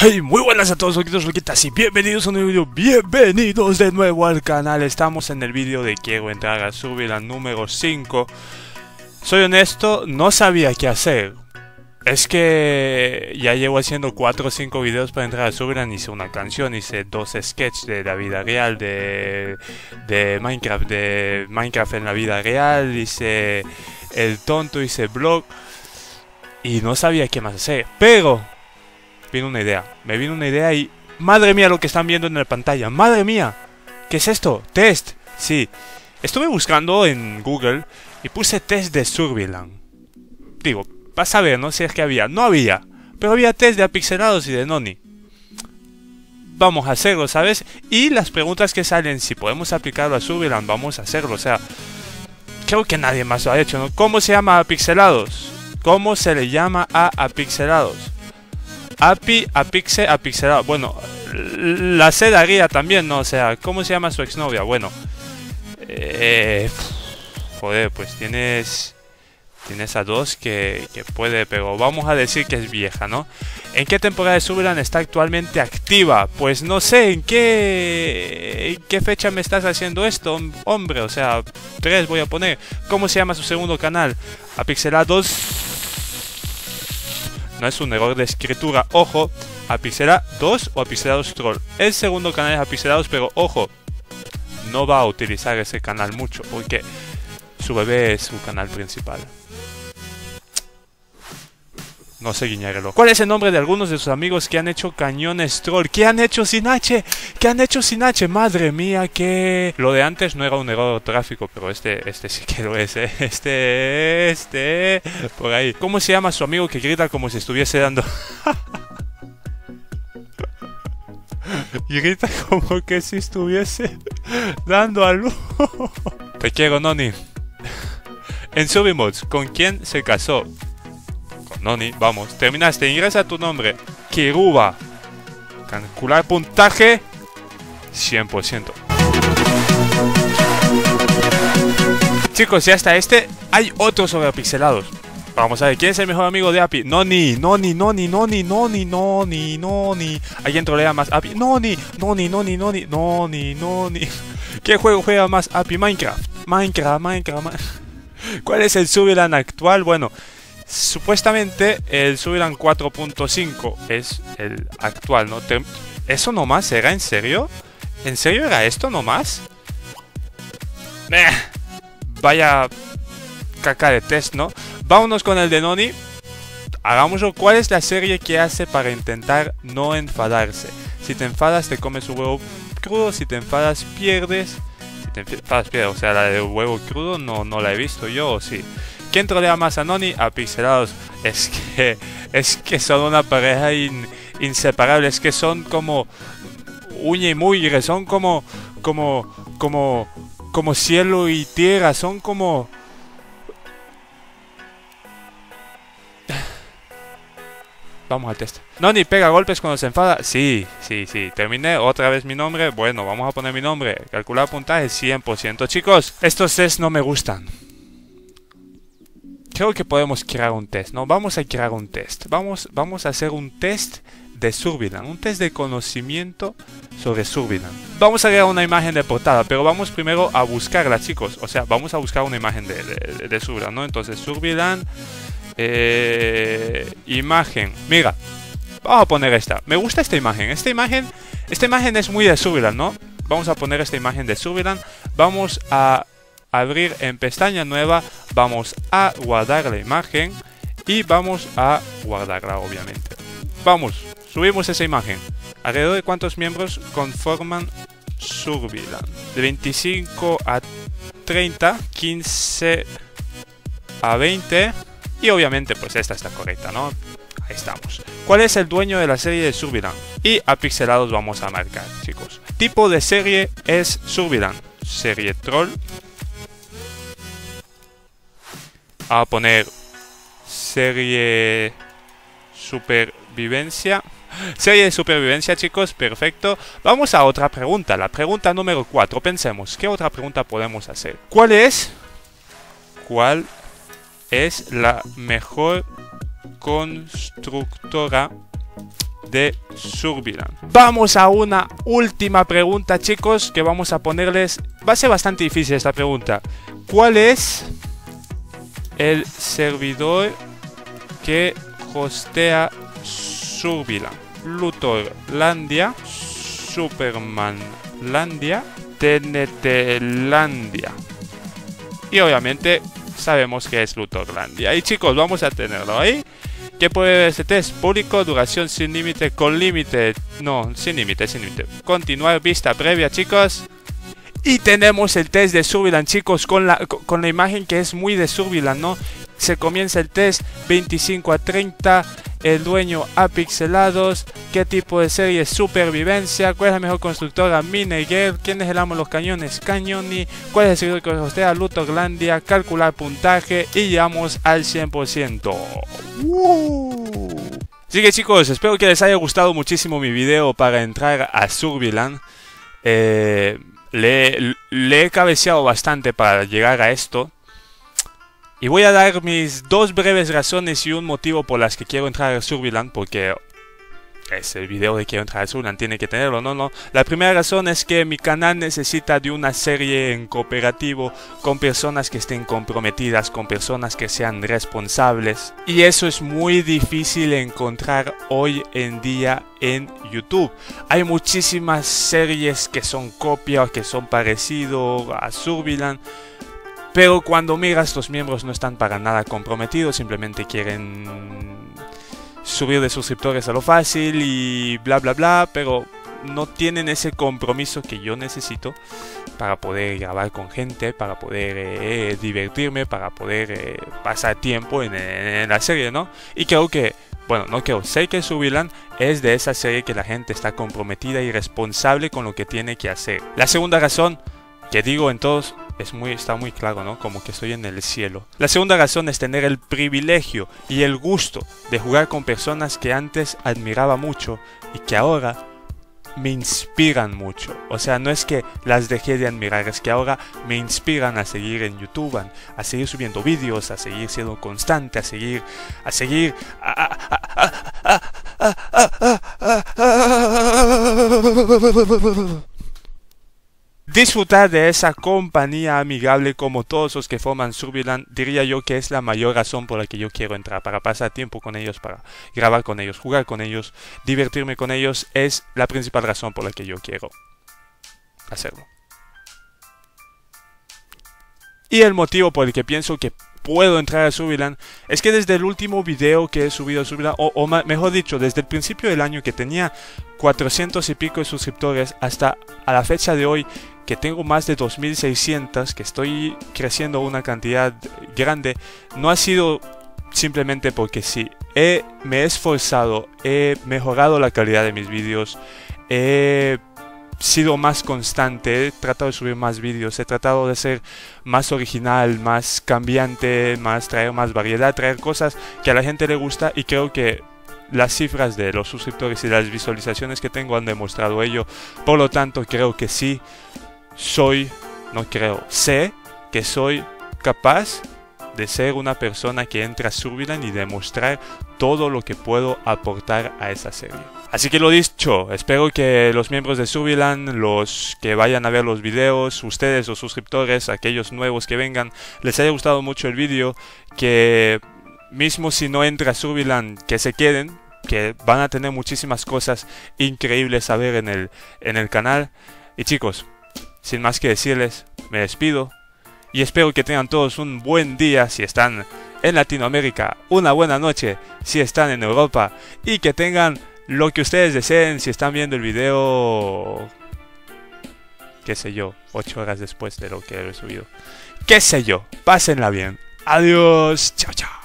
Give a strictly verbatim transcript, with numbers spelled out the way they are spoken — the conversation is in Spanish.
Hey, muy buenas a todos, loquitos, loquitas, y bienvenidos a un nuevo video, bienvenidos de nuevo al canal. Estamos en el vídeo de quiero entrar a Surviland número cinco. Soy honesto, no sabía qué hacer. Es que ya llevo haciendo cuatro o cinco videos para entrar a Surviland. Hice una canción, hice dos sketches de la vida real, de, de Minecraft, de Minecraft en la vida real, hice el tonto, hice blog, y no sabía qué más hacer, pero... Vino una idea, me vino una idea y... ¡Madre mía lo que están viendo en la pantalla! ¡Madre mía! ¿Qué es esto? ¡Test! Sí, estuve buscando en Google y puse test de Surviland. Digo, para saber, ¿no? Si es que había. No había, pero había test de Apixelados y de Noni. Vamos a hacerlo, ¿sabes? Y las preguntas que salen, si podemos aplicarlo a Surviland, vamos a hacerlo. O sea, creo que nadie más lo ha hecho, ¿no? ¿Cómo se llama Apixelados? ¿Cómo se le llama a Apixelados? Api, Apixe, Apixelado. Bueno, la C daría también, ¿no? O sea, ¿cómo se llama su exnovia? Bueno, eh, joder, pues tienes Tienes a dos que, que puede, pero vamos a decir que es vieja, ¿no? ¿En qué temporada de Surviland está actualmente activa? Pues no sé, ¿en qué, en qué fecha me estás haciendo esto, hombre? O sea, tres voy a poner. ¿Cómo se llama su segundo canal? Apixelados. No es un error de escritura, ojo, Apixelados o Apixelados Troll. El segundo canal es Apixelados, pero ojo, no va a utilizar ese canal mucho, porque su bebé es su canal principal. No sé, guiñarelo. ¿Cuál es el nombre de algunos de sus amigos que han hecho cañones troll? ¿Qué han hecho sin H? ¿Qué han hecho sin H? Madre mía, que... Lo de antes no era un error tráfico, pero este, este sí que lo es, ¿eh? Este, este... Por ahí. ¿Cómo se llama su amigo que grita como si estuviese dando... grita como que si estuviese dando a luz? Te quiero, Noni. En Subimods, ¿con quién se casó? Noni, vamos, terminaste, ingresa tu nombre Kiruba. Calcular puntaje cien por ciento. Chicos, ya está este. Hay otros sobre Apixelados. Vamos a ver, ¿quién es el mejor amigo de Api? Noni, Noni, Noni, Noni, Noni, Noni, Noni. ¿Alguien trolea más Api? Noni, Noni, Noni, Noni, Noni, Noni. ¿Qué juego juega más Api? Minecraft, Minecraft, Minecraft, Minecraft. ¿Cuál es el Surviland actual? Bueno, supuestamente el Surviland cuatro punto cinco es el actual, ¿no? ¿Eso nomás era? ¿En serio? ¿En serio era esto nomás? Eh, vaya caca de test, ¿no? Vámonos con el de Noni. Hagámoslo. ¿Cuál es la serie que hace para intentar no enfadarse? Si te enfadas, te comes un huevo crudo. Si te enfadas, pierdes. Si te enfadas, pierdes. O sea, la de huevo crudo no, no la he visto yo, ¿o sí? ¿Quién trolea más a Noni? Apixelados. Es que, es que son una pareja in, inseparable. Es que son como uña y mugre. Son como, como, como, como cielo y tierra. Son como... Vamos al test. Noni pega golpes cuando se enfada. Sí, sí, sí. Terminé otra vez mi nombre. Bueno, vamos a poner mi nombre. Calcular puntaje cien por ciento. Chicos, estos test no me gustan. Creo que podemos crear un test, ¿no? Vamos a crear un test. Vamos, vamos a hacer un test de Surviland. Un test de conocimiento sobre Surviland. Vamos a crear una imagen de portada, pero vamos primero a buscarla, chicos. O sea, vamos a buscar una imagen de, de, de Surviland, ¿no? Entonces, Surviland... Eh, imagen. Mira, vamos a poner esta. Me gusta esta imagen. Esta imagen, esta imagen es muy de Surviland, ¿no? Vamos a poner esta imagen de Surviland. Vamos a... abrir en pestaña nueva, vamos a guardar la imagen y vamos a guardarla, obviamente. Vamos, subimos esa imagen. ¿Alrededor de cuántos miembros conforman Surviland? De veinticinco a treinta, quince a veinte y obviamente pues esta está correcta, ¿no? Ahí estamos. ¿Cuál es el dueño de la serie de Surviland? Y a Pixelados vamos a marcar, chicos. Tipo de serie es Surviland, serie troll. A poner serie supervivencia. Serie de supervivencia, chicos, perfecto. Vamos a otra pregunta, la pregunta número cuatro. Pensemos, ¿qué otra pregunta podemos hacer? ¿Cuál es? ¿Cuál es la mejor constructora de Surviland. Vamos a una última pregunta, chicos, que vamos a ponerles. Va a ser bastante difícil esta pregunta. ¿Cuál es el servidor que hostea Surviland? Luthorlandia, Supermanlandia, TNTlandia. Y obviamente sabemos que es Luthorlandia. Y chicos, vamos a tenerlo ahí. ¿Qué puede ver este test? Público, duración sin límite, con límite. No, sin límite, sin límite. Continuar, vista previa, chicos. Y tenemos el test de Surviland, chicos, con la, con la imagen que es muy de Surviland, ¿no? Se comienza el test veinticinco a treinta. El dueño Apixelados. ¿Qué tipo de serie? Supervivencia. ¿Cuál es la mejor constructora? Mine Girl. ¿Quién es el amo de los cañones? Cañoni. ¿Cuál es el servidor que hostea? Luthorlandia. Calcular puntaje y llegamos al cien por ciento. ¡Uh! Así que chicos, espero que les haya gustado muchísimo mi video para entrar a Surviland. Eh, le, le he cabeceado bastante para llegar a esto. Y voy a dar mis dos breves razones y un motivo por las que quiero entrar a Surviland, porque es el video de quiero entrar a Surviland, tiene que tenerlo, no, no. La primera razón es que mi canal necesita de una serie en cooperativo, con personas que estén comprometidas, con personas que sean responsables. Y eso es muy difícil encontrar hoy en día en YouTube. Hay muchísimas series que son copias, que son parecido a Surviland. Pero cuando miras, los miembros no están para nada comprometidos, simplemente quieren subir de suscriptores a lo fácil y bla bla bla, pero no tienen ese compromiso que yo necesito para poder grabar con gente, para poder eh, divertirme, para poder eh, pasar tiempo en, en la serie, ¿no? Y creo que, bueno, no creo, sé que Surviland es de esa serie que la gente está comprometida y responsable con lo que tiene que hacer. La segunda razón que digo en todos... Es muy, está muy claro, ¿no? Como que estoy en el cielo. La segunda razón es tener el privilegio y el gusto de jugar con personas que antes admiraba mucho y que ahora me inspiran mucho. O sea, no es que las dejé de admirar, es que ahora me inspiran a seguir en YouTube, a seguir subiendo vídeos, a seguir siendo constante, a seguir, a seguir... Disfrutar de esa compañía amigable como todos los que forman Surviland, diría yo que es la mayor razón por la que yo quiero entrar, para pasar tiempo con ellos, para grabar con ellos, jugar con ellos, divertirme con ellos, es la principal razón por la que yo quiero hacerlo. Y el motivo por el que pienso que puedo entrar a Surviland es que desde el último video que he subido a Surviland, o, o mejor dicho, desde el principio del año que tenía cuatrocientos y pico de suscriptores hasta a la fecha de hoy que tengo más de dos mil seiscientos, que estoy creciendo una cantidad grande, no ha sido simplemente porque sí. He, me he esforzado, he mejorado la calidad de mis vídeos, he sido más constante, he tratado de subir más vídeos, he tratado de ser más original, más cambiante, más traer más variedad, traer cosas que a la gente le gusta, y creo que las cifras de los suscriptores y las visualizaciones que tengo han demostrado ello. Por lo tanto, creo que sí soy, no creo, sé que soy capaz de ser una persona que entra a Surviland y demostrar todo lo que puedo aportar a esa serie. Así que lo dicho, espero que los miembros de Surviland, los que vayan a ver los videos, ustedes los suscriptores, aquellos nuevos que vengan, les haya gustado mucho el vídeo, que mismo si no entra a Surviland, que se queden, que van a tener muchísimas cosas increíbles a ver en el, en el canal. Y chicos, sin más que decirles, me despido y espero que tengan todos un buen día si están en Latinoamérica, una buena noche si están en Europa, y que tengan lo que ustedes deseen si están viendo el video, qué sé yo, ocho horas después de lo que he subido. Qué sé yo, pásenla bien. Adiós, chao, chao.